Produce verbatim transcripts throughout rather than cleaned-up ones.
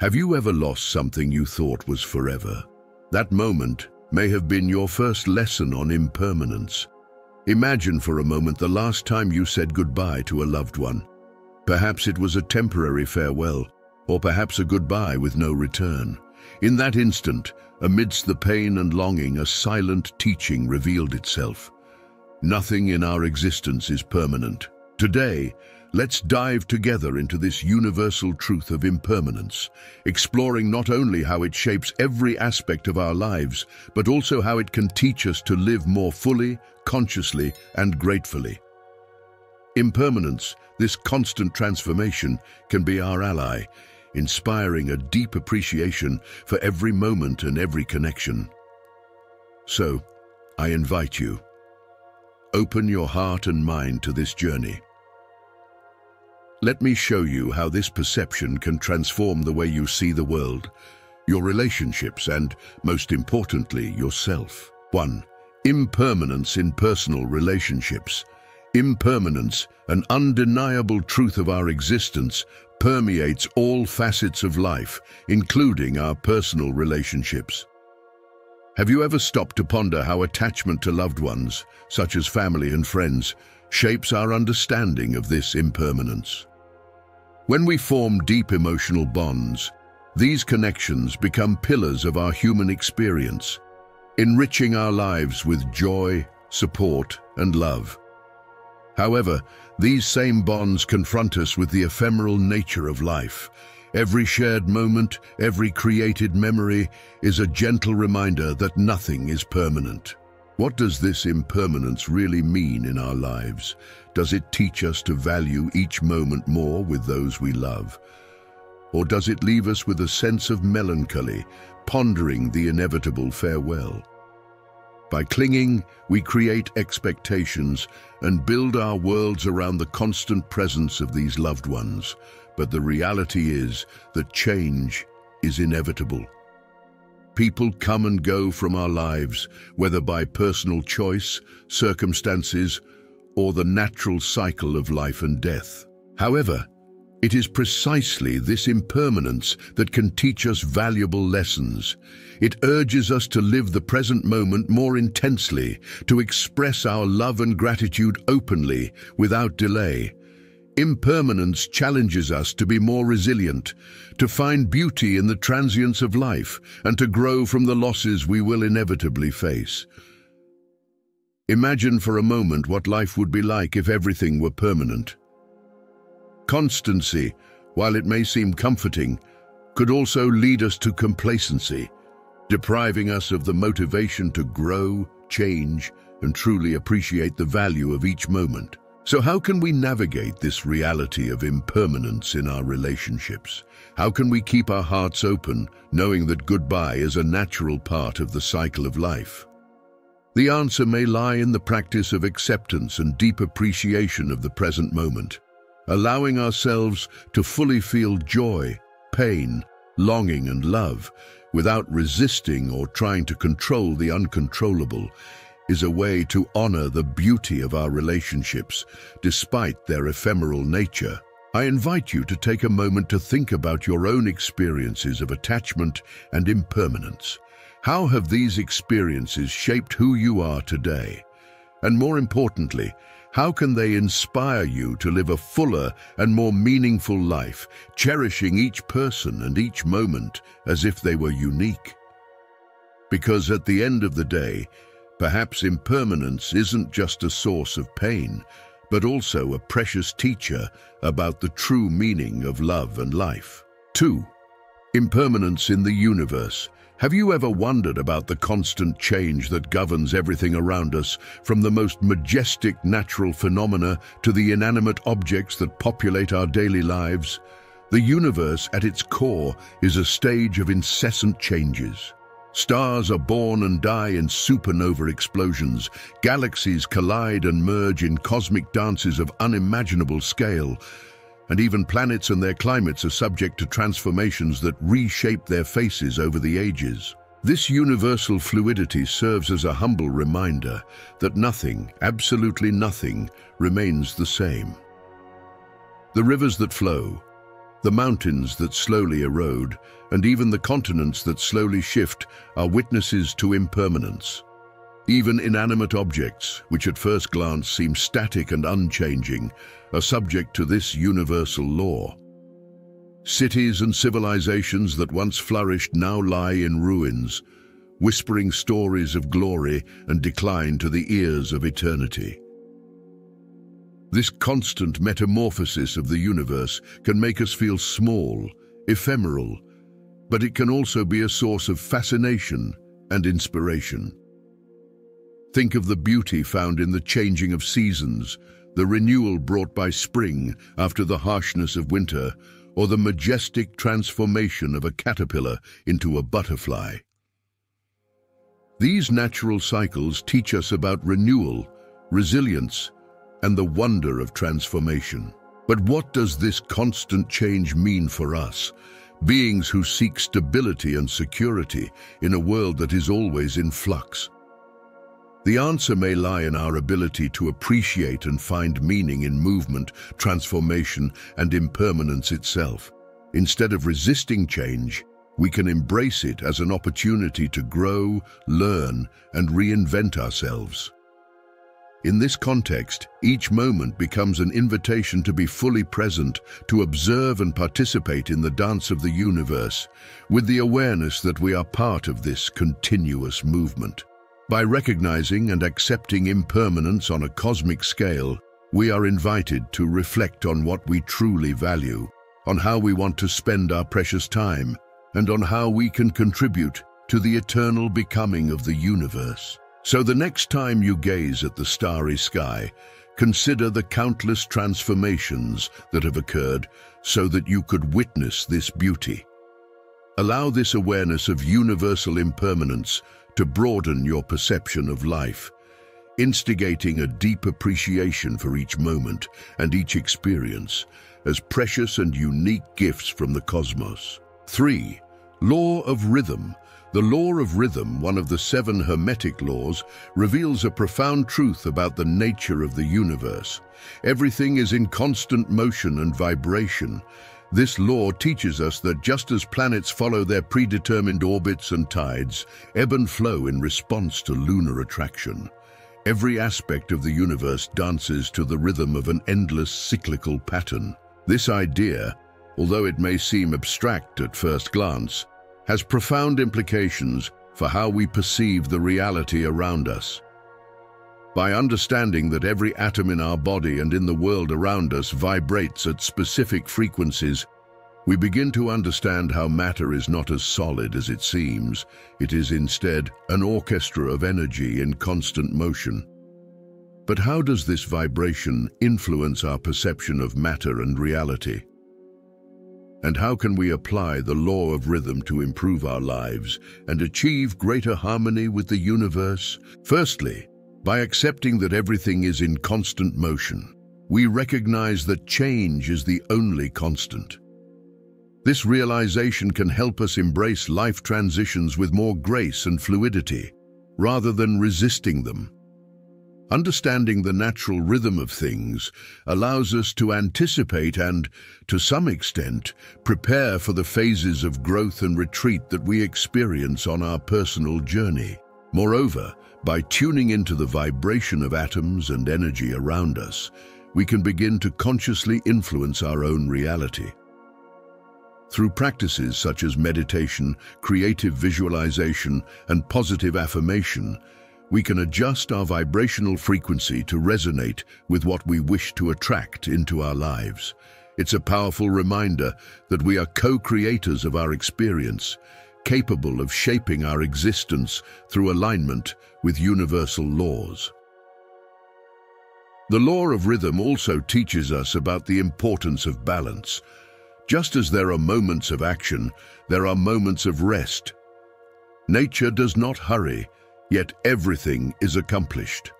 Have you ever lost something you thought was forever? That moment may have been your first lesson on impermanence. Imagine for a moment the last time you said goodbye to a loved one. Perhaps it was a temporary farewell, or perhaps a goodbye with no return. In that instant, amidst the pain and longing, a silent teaching revealed itself. Nothing in our existence is permanent. Today, let's dive together into this universal truth of impermanence, exploring not only how it shapes every aspect of our lives, but also how it can teach us to live more fully, consciously, and gratefully. Impermanence, this constant transformation, can be our ally, inspiring a deep appreciation for every moment and every connection. So, I invite you, open your heart and mind to this journey. Let me show you how this perception can transform the way you see the world, your relationships, and, most importantly, yourself. one. Impermanence in personal relationships. Impermanence, an undeniable truth of our existence, permeates all facets of life, including our personal relationships. Have you ever stopped to ponder how attachment to loved ones, such as family and friends, shapes our understanding of this impermanence? When we form deep emotional bonds, these connections become pillars of our human experience, enriching our lives with joy, support, and love. However, these same bonds confront us with the ephemeral nature of life. Every shared moment, every created memory is a gentle reminder that nothing is permanent. What does this impermanence really mean in our lives? Does it teach us to value each moment more with those we love? Or does it leave us with a sense of melancholy, pondering the inevitable farewell? By clinging, we create expectations and build our worlds around the constant presence of these loved ones. But the reality is that change is inevitable. People come and go from our lives, whether by personal choice, circumstances, or the natural cycle of life and death. However, it is precisely this impermanence that can teach us valuable lessons. It urges us to live the present moment more intensely, to express our love and gratitude openly, without delay. Impermanence challenges us to be more resilient, to find beauty in the transience of life, and to grow from the losses we will inevitably face. Imagine for a moment what life would be like if everything were permanent. Constancy, while it may seem comforting, could also lead us to complacency, depriving us of the motivation to grow, change, and truly appreciate the value of each moment. So how can we navigate this reality of impermanence in our relationships? How can we keep our hearts open, knowing that goodbye is a natural part of the cycle of life? The answer may lie in the practice of acceptance and deep appreciation of the present moment, allowing ourselves to fully feel joy, pain, longing, and love, without resisting or trying to control the uncontrollable. Is a way to honor the beauty of our relationships, despite their ephemeral nature. I invite you to take a moment to think about your own experiences of attachment and impermanence. How have these experiences shaped who you are today? And more importantly, how can they inspire you to live a fuller and more meaningful life, cherishing each person and each moment as if they were unique? Because at the end of the day, perhaps impermanence isn't just a source of pain, but also a precious teacher about the true meaning of love and life. two. Impermanence in the universe. Have you ever wondered about the constant change that governs everything around us, from the most majestic natural phenomena to the inanimate objects that populate our daily lives? The universe, at its core, is a stage of incessant changes. Stars are born and die in supernova explosions. Galaxies collide and merge in cosmic dances of unimaginable scale. And even planets and their climates are subject to transformations that reshape their faces over the ages. This universal fluidity serves as a humble reminder that nothing, absolutely nothing, remains the same. The rivers that flow, The mountains that slowly erode, and even the continents that slowly shift, are witnesses to impermanence. Even inanimate objects, which at first glance seem static and unchanging, are subject to this universal law. Cities and civilizations that once flourished now lie in ruins, whispering stories of glory and decline to the ears of eternity. This constant metamorphosis of the universe can make us feel small, ephemeral, but it can also be a source of fascination and inspiration. Think of the beauty found in the changing of seasons, the renewal brought by spring after the harshness of winter, or the majestic transformation of a caterpillar into a butterfly. These natural cycles teach us about renewal, resilience, and the wonder of transformation. But what does this constant change mean for us, beings who seek stability and security in a world that is always in flux? The answer may lie in our ability to appreciate and find meaning in movement, transformation, and impermanence itself. Instead of resisting change, we can embrace it as an opportunity to grow, learn, and reinvent ourselves. In this context, each moment becomes an invitation to be fully present, to observe and participate in the dance of the universe, with the awareness that we are part of this continuous movement. By recognizing and accepting impermanence on a cosmic scale, we are invited to reflect on what we truly value, on how we want to spend our precious time, and on how we can contribute to the eternal becoming of the universe. So the next time you gaze at the starry sky, consider the countless transformations that have occurred so that you could witness this beauty. Allow this awareness of universal impermanence to broaden your perception of life, instigating a deep appreciation for each moment and each experience as precious and unique gifts from the cosmos. Three. Law of Rhythm. The law of rhythm, one of the seven hermetic laws, reveals a profound truth about the nature of the universe. Everything is in constant motion and vibration. This law teaches us that just as planets follow their predetermined orbits and tides, ebb and flow in response to lunar attraction, every aspect of the universe dances to the rhythm of an endless cyclical pattern. This idea, although it may seem abstract at first glance, has profound implications for how we perceive the reality around us. By understanding that every atom in our body and in the world around us vibrates at specific frequencies, we begin to understand how matter is not as solid as it seems. It is instead an orchestra of energy in constant motion. But how does this vibration influence our perception of matter and reality? And how can we apply the law of rhythm to improve our lives and achieve greater harmony with the universe? Firstly, by accepting that everything is in constant motion, we recognize that change is the only constant. This realization can help us embrace life transitions with more grace and fluidity, rather than resisting them. Understanding the natural rhythm of things allows us to anticipate and, to some extent, prepare for the phases of growth and retreat that we experience on our personal journey. Moreover, by tuning into the vibration of atoms and energy around us, we can begin to consciously influence our own reality. Through practices such as meditation, creative visualization, and positive affirmation, we can adjust our vibrational frequency to resonate with what we wish to attract into our lives. It's a powerful reminder that we are co-creators of our experience, capable of shaping our existence through alignment with universal laws. The law of rhythm also teaches us about the importance of balance. Just as there are moments of action, there are moments of rest. Nature does not hurry, yet everything is accomplished.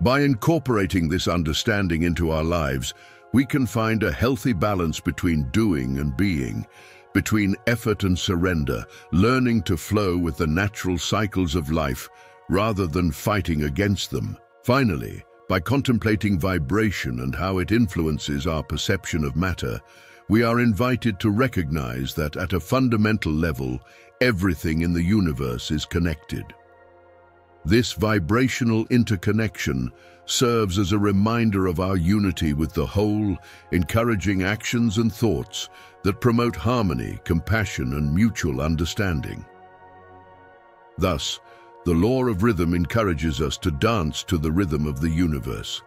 By incorporating this understanding into our lives, we can find a healthy balance between doing and being, between effort and surrender, learning to flow with the natural cycles of life rather than fighting against them. Finally, by contemplating vibration and how it influences our perception of matter, we are invited to recognize that at a fundamental level, everything in the universe is connected. This vibrational interconnection serves as a reminder of our unity with the whole, encouraging actions and thoughts that promote harmony, compassion, and mutual understanding. Thus, the law of rhythm encourages us to dance to the rhythm of the universe,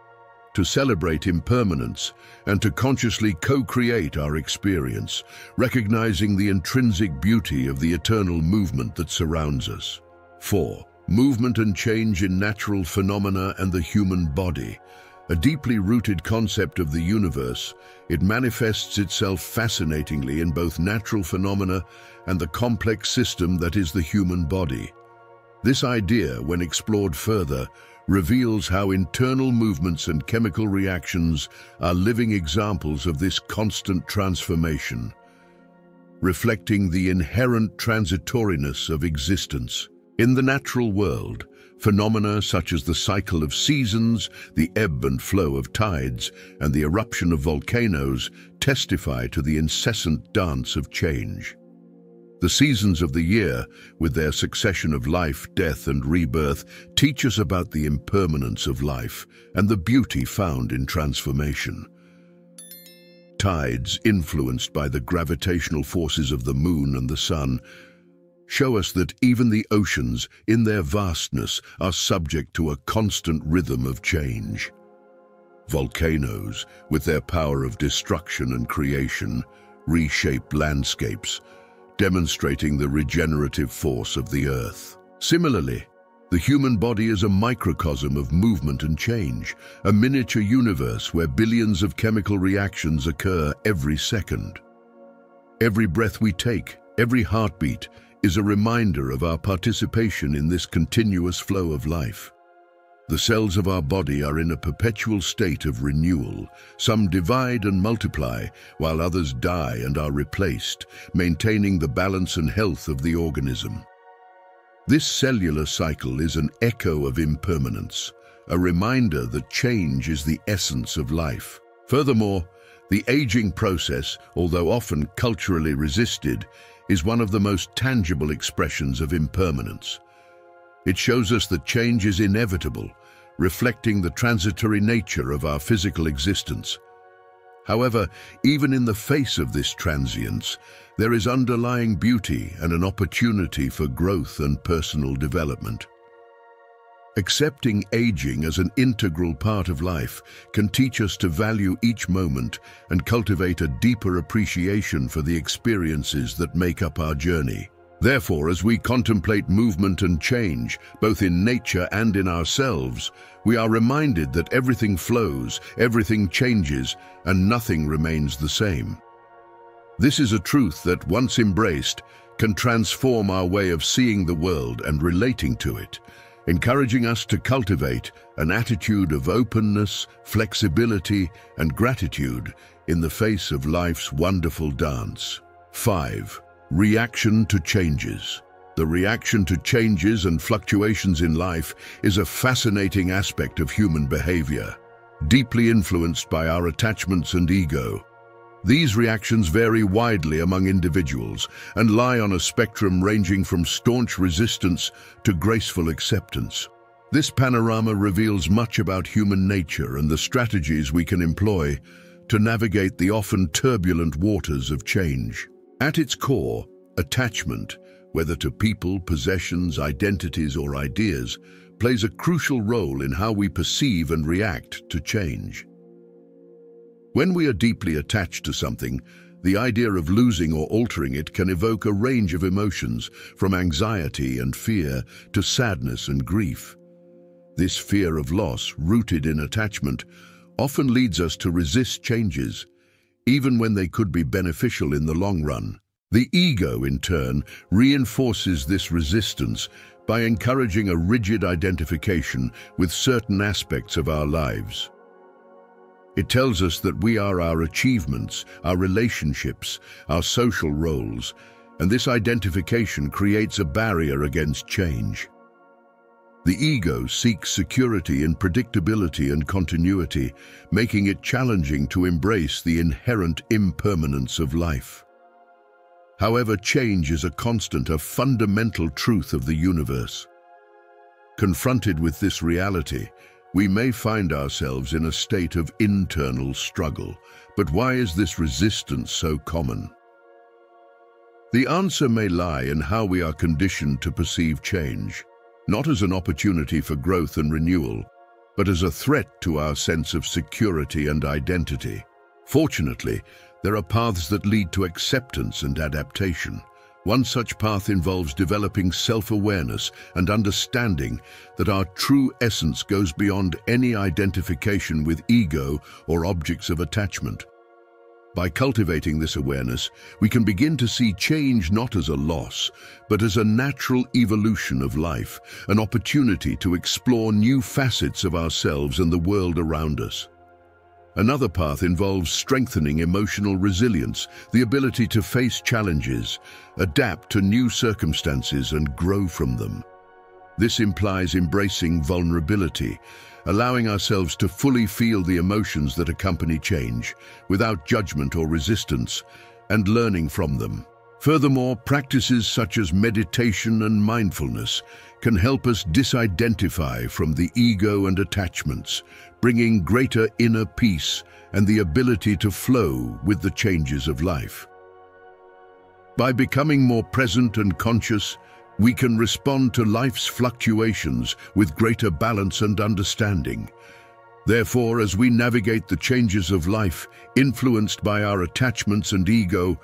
to celebrate impermanence, and to consciously co-create our experience, recognizing the intrinsic beauty of the eternal movement that surrounds us. Four. Movement and change in natural phenomena and the human body. A deeply rooted concept of the universe, it manifests itself fascinatingly in both natural phenomena and the complex system that is the human body. This idea, when explored further, reveals how internal movements and chemical reactions are living examples of this constant transformation, reflecting the inherent transitoriness of existence. In the natural world, phenomena such as the cycle of seasons, the ebb and flow of tides, and the eruption of volcanoes testify to the incessant dance of change. The seasons of the year, with their succession of life, death, and rebirth, teach us about the impermanence of life and the beauty found in transformation. Tides, influenced by the gravitational forces of the moon and the sun, show us that even the oceans, in their vastness, are subject to a constant rhythm of change. Volcanoes, with their power of destruction and creation, reshape landscapes, demonstrating the regenerative force of the earth. Similarly, the human body is a microcosm of movement and change, a miniature universe where billions of chemical reactions occur every second. Every breath we take, every heartbeat, is a reminder of our participation in this continuous flow of life. The cells of our body are in a perpetual state of renewal. Some divide and multiply, while others die and are replaced, maintaining the balance and health of the organism. This cellular cycle is an echo of impermanence, a reminder that change is the essence of life. Furthermore, the aging process, although often culturally resisted, is one of the most tangible expressions of impermanence. It shows us that change is inevitable, reflecting the transitory nature of our physical existence. However, even in the face of this transience, there is underlying beauty and an opportunity for growth and personal development. Accepting aging as an integral part of life can teach us to value each moment and cultivate a deeper appreciation for the experiences that make up our journey. Therefore, as we contemplate movement and change, both in nature and in ourselves, we are reminded that everything flows, everything changes, and nothing remains the same. This is a truth that, once embraced, can transform our way of seeing the world and relating to it, encouraging us to cultivate an attitude of openness, flexibility, and gratitude in the face of life's wonderful dance. Five. Reaction to changes. The reaction to changes and fluctuations in life is a fascinating aspect of human behavior, deeply influenced by our attachments and ego. These reactions vary widely among individuals and lie on a spectrum ranging from staunch resistance to graceful acceptance. This panorama reveals much about human nature and the strategies we can employ to navigate the often turbulent waters of change. At its core, attachment, whether to people, possessions, identities, or ideas, plays a crucial role in how we perceive and react to change. When we are deeply attached to something, the idea of losing or altering it can evoke a range of emotions, from anxiety and fear to sadness and grief. This fear of loss, rooted in attachment, often leads us to resist changes, even when they could be beneficial in the long run. The ego, in turn, reinforces this resistance by encouraging a rigid identification with certain aspects of our lives. It tells us that we are our achievements, our relationships, our social roles, and this identification creates a barrier against change. The ego seeks security in predictability and continuity, making it challenging to embrace the inherent impermanence of life. However, change is a constant, a fundamental truth of the universe. Confronted with this reality, we may find ourselves in a state of internal struggle. But why is this resistance so common? The answer may lie in how we are conditioned to perceive change, not as an opportunity for growth and renewal, but as a threat to our sense of security and identity. Fortunately, there are paths that lead to acceptance and adaptation. One such path involves developing self-awareness and understanding that our true essence goes beyond any identification with ego or objects of attachment. By cultivating this awareness, we can begin to see change not as a loss, but as a natural evolution of life, an opportunity to explore new facets of ourselves and the world around us. Another path involves strengthening emotional resilience, the ability to face challenges, adapt to new circumstances, and grow from them. This implies embracing vulnerability, allowing ourselves to fully feel the emotions that accompany change, without judgment or resistance, and learning from them. Furthermore, practices such as meditation and mindfulness can help us disidentify from the ego and attachments, bringing greater inner peace and the ability to flow with the changes of life. By becoming more present and conscious, we can respond to life's fluctuations with greater balance and understanding. Therefore, as we navigate the changes of life, influenced by our attachments and ego,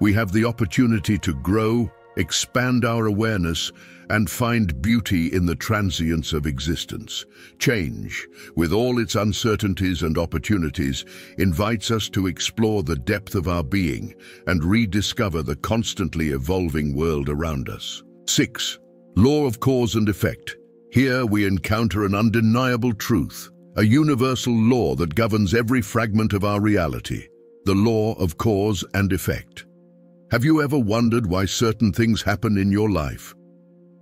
we have the opportunity to grow, expand our awareness, and find beauty in the transience of existence. Change, with all its uncertainties and opportunities, invites us to explore the depth of our being and rediscover the constantly evolving world around us. six. Law of cause and effect. Here we encounter an undeniable truth, a universal law that governs every fragment of our reality, the law of cause and effect. Have you ever wondered why certain things happen in your life,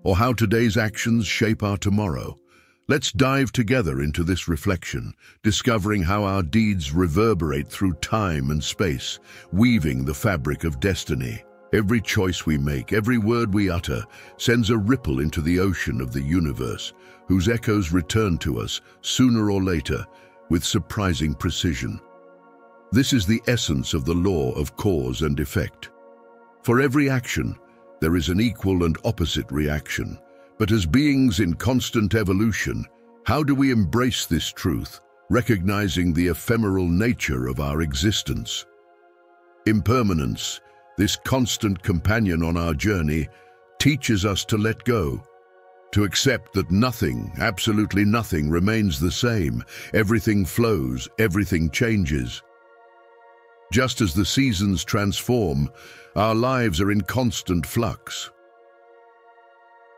or how today's actions shape our tomorrow? Let's dive together into this reflection, discovering how our deeds reverberate through time and space, weaving the fabric of destiny. Every choice we make, every word we utter, sends a ripple into the ocean of the universe, whose echoes return to us, sooner or later, with surprising precision. This is the essence of the law of cause and effect. For every action, there is an equal and opposite reaction. But as beings in constant evolution, how do we embrace this truth, recognizing the ephemeral nature of our existence? Impermanence, this constant companion on our journey, teaches us to let go, to accept that nothing, absolutely nothing, remains the same. Everything flows, everything changes. Just as the seasons transform, our lives are in constant flux.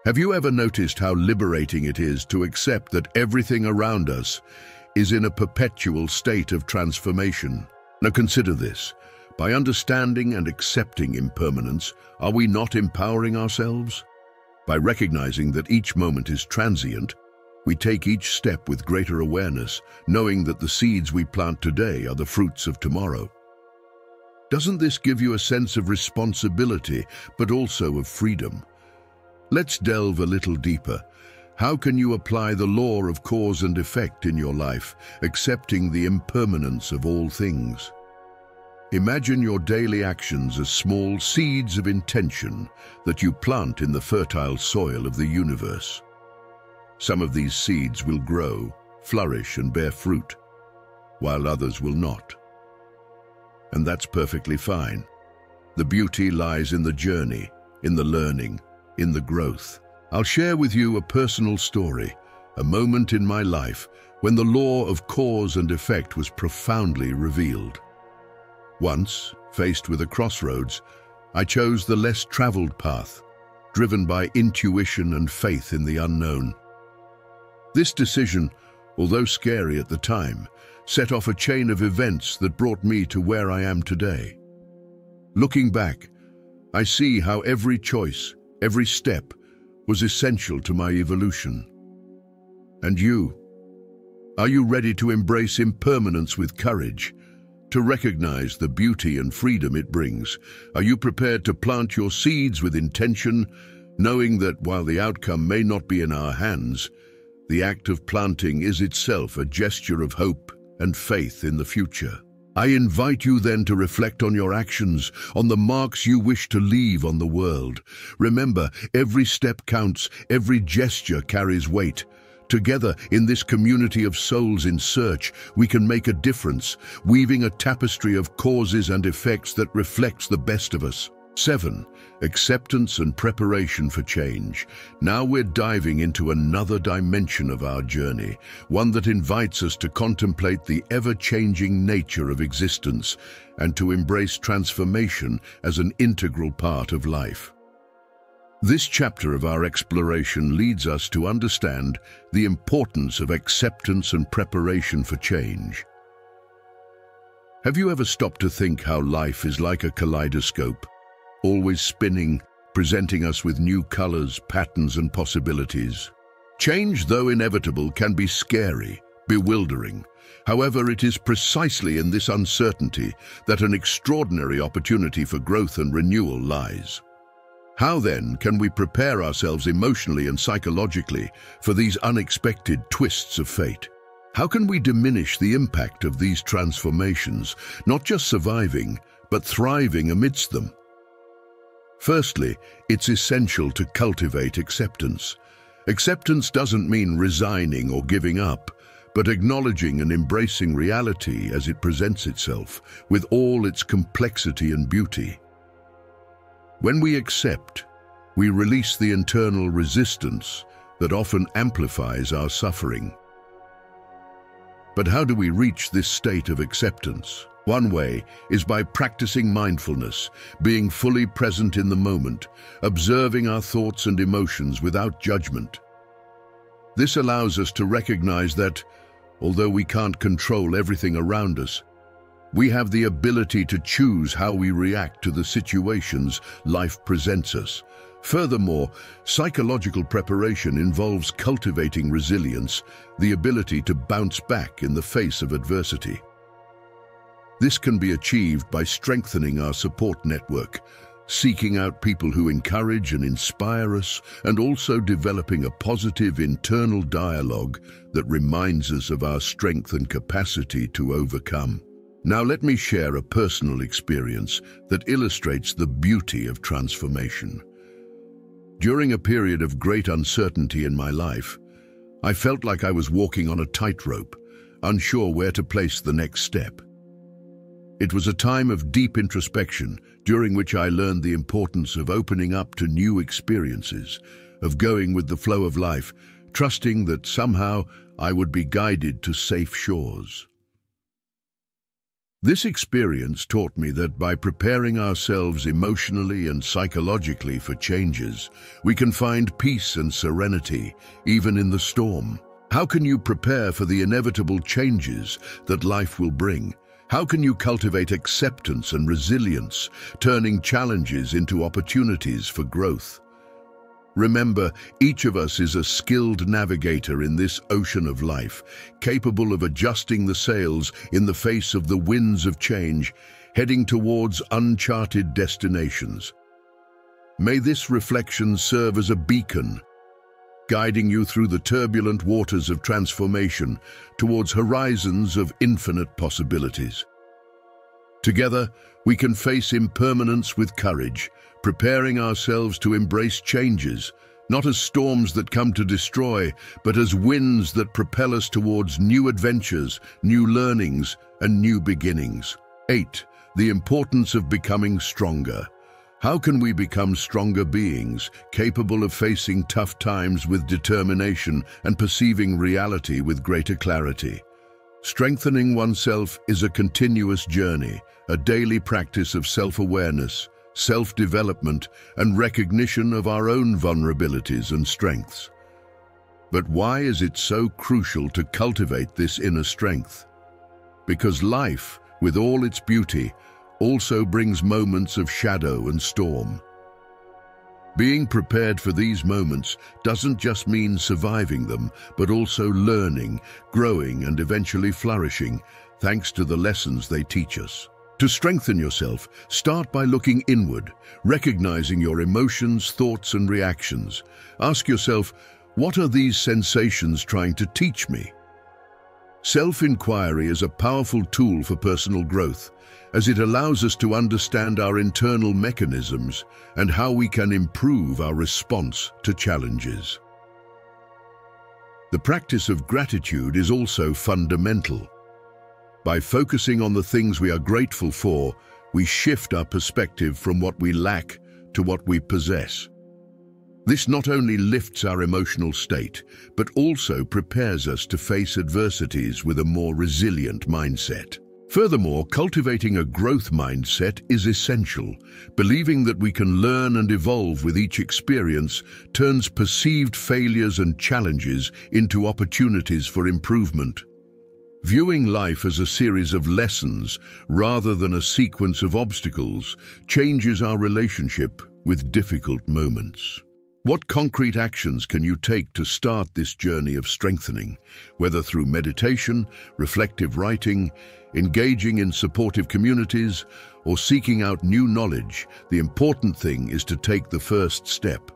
Have you ever noticed how liberating it is to accept that everything around us is in a perpetual state of transformation? Now consider this. By understanding and accepting impermanence, are we not empowering ourselves? By recognizing that each moment is transient, we take each step with greater awareness, knowing that the seeds we plant today are the fruits of tomorrow. Doesn't this give you a sense of responsibility, but also of freedom? Let's delve a little deeper. How can you apply the law of cause and effect in your life, accepting the impermanence of all things? Imagine your daily actions as small seeds of intention that you plant in the fertile soil of the universe. Some of these seeds will grow, flourish, and bear fruit, while others will not. And that's perfectly fine. The beauty lies in the journey, in the learning, in the growth. I'll share with you a personal story, a moment in my life when the law of cause and effect was profoundly revealed. Once, faced with a crossroads, I chose the less traveled path, driven by intuition and faith in the unknown. This decision, although scary at the time, set off a chain of events that brought me to where I am today. Looking back, I see how every choice, every step, was essential to my evolution. And you? Are you ready to embrace impermanence with courage, to recognize the beauty and freedom it brings? Are you prepared to plant your seeds with intention, knowing that while the outcome may not be in our hands, the act of planting is itself a gesture of hope and faith in the future? I invite you then to reflect on your actions, on the marks you wish to leave on the world. Remember, every step counts, every gesture carries weight. Together, in this community of souls in search, we can make a difference, weaving a tapestry of causes and effects that reflects the best of us. Seven, acceptance and preparation for change. Now we're diving into another dimension of our journey, one that invites us to contemplate the ever-changing nature of existence and to embrace transformation as an integral part of life. This chapter of our exploration leads us to understand the importance of acceptance and preparation for change. Have you ever stopped to think how life is like a kaleidoscope, always spinning, presenting us with new colors, patterns, and possibilities? Change, though inevitable, can be scary, bewildering. However, it is precisely in this uncertainty that an extraordinary opportunity for growth and renewal lies. How then can we prepare ourselves emotionally and psychologically for these unexpected twists of fate? How can we diminish the impact of these transformations, not just surviving, but thriving amidst them? Firstly, it's essential to cultivate acceptance. Acceptance doesn't mean resigning or giving up, but acknowledging and embracing reality as it presents itself, with all its complexity and beauty. When we accept, we release the internal resistance that often amplifies our suffering. But how do we reach this state of acceptance? One way is by practicing mindfulness, being fully present in the moment, observing our thoughts and emotions without judgment. This allows us to recognize that, although we can't control everything around us, we have the ability to choose how we react to the situations life presents us. Furthermore, psychological preparation involves cultivating resilience, the ability to bounce back in the face of adversity. This can be achieved by strengthening our support network, seeking out people who encourage and inspire us, and also developing a positive internal dialogue that reminds us of our strength and capacity to overcome. Now let me share a personal experience that illustrates the beauty of transformation. During a period of great uncertainty in my life, I felt like I was walking on a tightrope, unsure where to place the next step. It was a time of deep introspection, during which I learned the importance of opening up to new experiences, of going with the flow of life, trusting that somehow I would be guided to safe shores. This experience taught me that by preparing ourselves emotionally and psychologically for changes, we can find peace and serenity, even in the storm. How can you prepare for the inevitable changes that life will bring? How can you cultivate acceptance and resilience, turning challenges into opportunities for growth? Remember, each of us is a skilled navigator in this ocean of life, capable of adjusting the sails in the face of the winds of change, heading towards uncharted destinations. May this reflection serve as a beacon, guiding you through the turbulent waters of transformation towards horizons of infinite possibilities. Together, we can face impermanence with courage, preparing ourselves to embrace changes, not as storms that come to destroy, but as winds that propel us towards new adventures, new learnings, and new beginnings. Eight, the importance of becoming stronger. How can we become stronger beings, capable of facing tough times with determination and perceiving reality with greater clarity? Strengthening oneself is a continuous journey, a daily practice of self-awareness, self-development, and recognition of our own vulnerabilities and strengths. But why is it so crucial to cultivate this inner strength? Because life, with all its beauty, also brings moments of shadow and storm. Being prepared for these moments doesn't just mean surviving them, but also learning, growing, and eventually flourishing, thanks to the lessons they teach us. To strengthen yourself, start by looking inward, recognizing your emotions, thoughts, and reactions. Ask yourself, what are these sensations trying to teach me? Self-inquiry is a powerful tool for personal growth, as it allows us to understand our internal mechanisms and how we can improve our response to challenges. The practice of gratitude is also fundamental. By focusing on the things we are grateful for, we shift our perspective from what we lack to what we possess. This not only lifts our emotional state, but also prepares us to face adversities with a more resilient mindset. Furthermore, cultivating a growth mindset is essential. Believing that we can learn and evolve with each experience turns perceived failures and challenges into opportunities for improvement. Viewing life as a series of lessons rather than a sequence of obstacles changes our relationship with difficult moments. What concrete actions can you take to start this journey of strengthening, whether through meditation, reflective writing, engaging in supportive communities, or seeking out new knowledge? The important thing is to take the first step.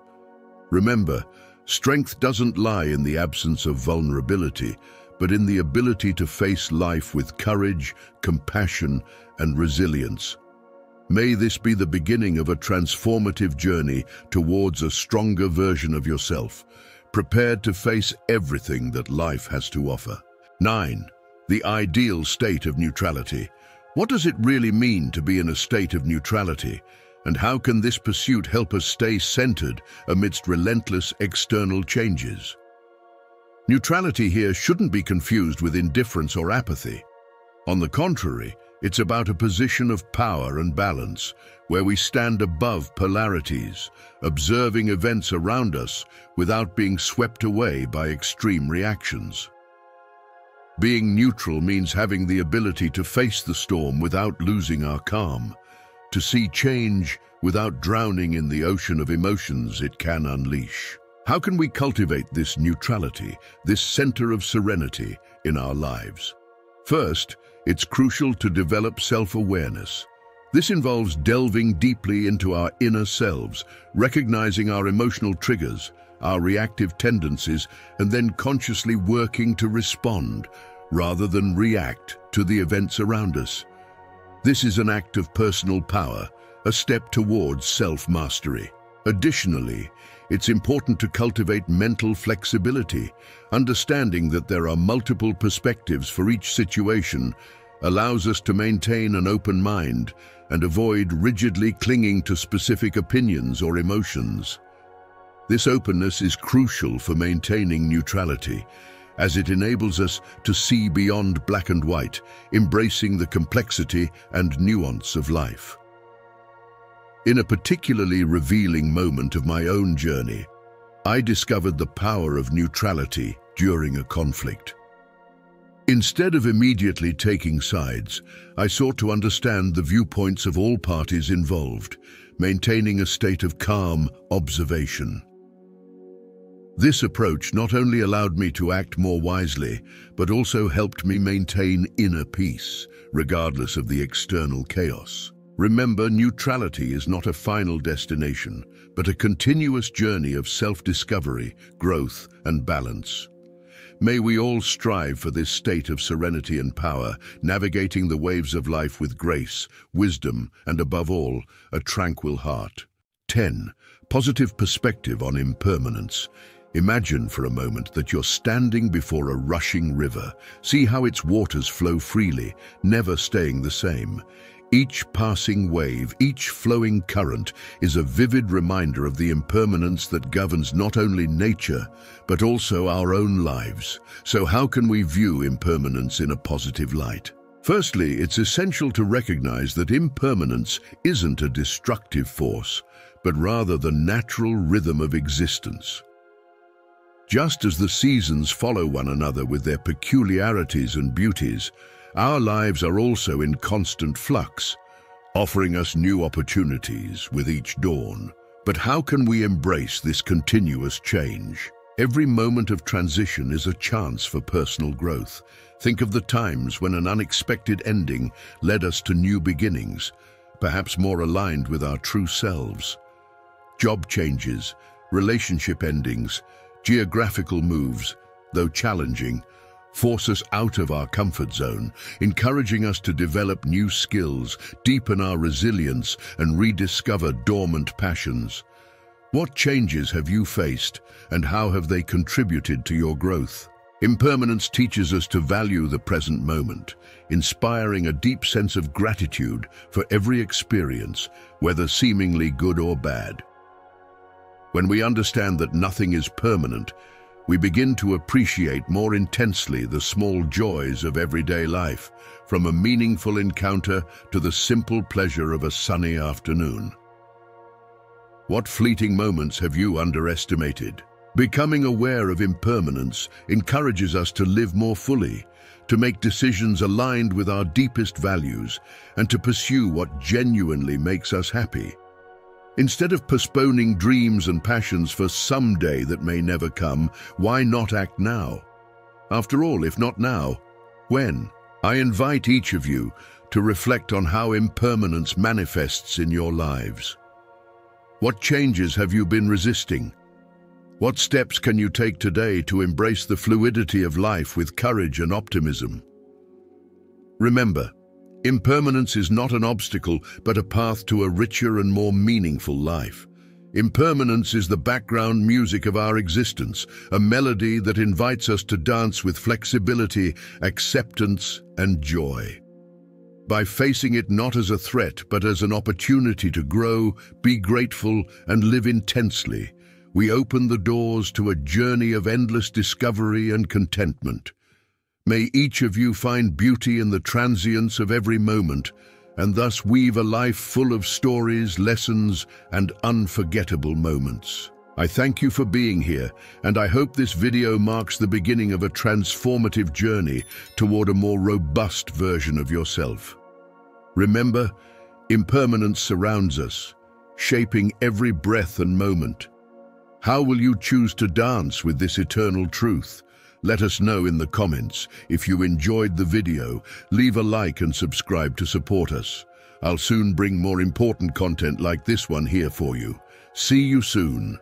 Remember, strength doesn't lie in the absence of vulnerability, but in the ability to face life with courage, compassion, and resilience. May this be the beginning of a transformative journey towards a stronger version of yourself, prepared to face everything that life has to offer. nine. The ideal state of neutrality. What does it really mean to be in a state of neutrality? And how can this pursuit help us stay centered amidst relentless external changes? Neutrality here shouldn't be confused with indifference or apathy. On the contrary, it's about a position of power and balance, where we stand above polarities, observing events around us without being swept away by extreme reactions. Being neutral means having the ability to face the storm without losing our calm, to see change without drowning in the ocean of emotions it can unleash. How can we cultivate this neutrality, this center of serenity in our lives? First, it's crucial to develop self-awareness. This involves delving deeply into our inner selves, recognizing our emotional triggers, our reactive tendencies, and then consciously working to respond rather than react to the events around us. This is an act of personal power, a step towards self-mastery. Additionally, it's important to cultivate mental flexibility. Understanding that there are multiple perspectives for each situation allows us to maintain an open mind and avoid rigidly clinging to specific opinions or emotions. This openness is crucial for maintaining neutrality, as it enables us to see beyond black and white, embracing the complexity and nuance of life. In a particularly revealing moment of my own journey, I discovered the power of neutrality during a conflict. Instead of immediately taking sides, I sought to understand the viewpoints of all parties involved, maintaining a state of calm observation. This approach not only allowed me to act more wisely, but also helped me maintain inner peace, regardless of the external chaos. Remember, neutrality is not a final destination, but a continuous journey of self-discovery, growth, and balance. May we all strive for this state of serenity and power, navigating the waves of life with grace, wisdom, and above all, a tranquil heart. ten. Positive perspective on impermanence. Imagine for a moment that you're standing before a rushing river. See how its waters flow freely, never staying the same. Each passing wave, each flowing current, is a vivid reminder of the impermanence that governs not only nature, but also our own lives. So how can we view impermanence in a positive light? Firstly, it's essential to recognize that impermanence isn't a destructive force, but rather the natural rhythm of existence. Just as the seasons follow one another with their peculiarities and beauties, our lives are also in constant flux, offering us new opportunities with each dawn. But how can we embrace this continuous change? Every moment of transition is a chance for personal growth. Think of the times when an unexpected ending led us to new beginnings, perhaps more aligned with our true selves. Job changes, relationship endings, geographical moves, though challenging, force us out of our comfort zone, encouraging us to develop new skills, deepen our resilience, and rediscover dormant passions. What changes have you faced, and how have they contributed to your growth? Impermanence teaches us to value the present moment, inspiring a deep sense of gratitude for every experience, whether seemingly good or bad. When we understand that nothing is permanent, we begin to appreciate more intensely the small joys of everyday life, from a meaningful encounter to the simple pleasure of a sunny afternoon. What fleeting moments have you underestimated? Becoming aware of impermanence encourages us to live more fully, to make decisions aligned with our deepest values, and to pursue what genuinely makes us happy. Instead of postponing dreams and passions for some day that may never come, why not act now? After all, if not now, when? I invite each of you to reflect on how impermanence manifests in your lives. What changes have you been resisting? What steps can you take today to embrace the fluidity of life with courage and optimism? Remember, impermanence is not an obstacle, but a path to a richer and more meaningful life. Impermanence is the background music of our existence, a melody that invites us to dance with flexibility, acceptance, and joy. By facing it not as a threat, but as an opportunity to grow, be grateful, and live intensely, we open the doors to a journey of endless discovery and contentment. May each of you find beauty in the transience of every moment, and thus weave a life full of stories, lessons, and unforgettable moments. I thank you for being here, and I hope this video marks the beginning of a transformative journey toward a more robust version of yourself. Remember, impermanence surrounds us, shaping every breath and moment. How will you choose to dance with this eternal truth? Let us know in the comments. If you enjoyed the video, leave a like and subscribe to support us. I'll soon bring more important content like this one here for you. See you soon.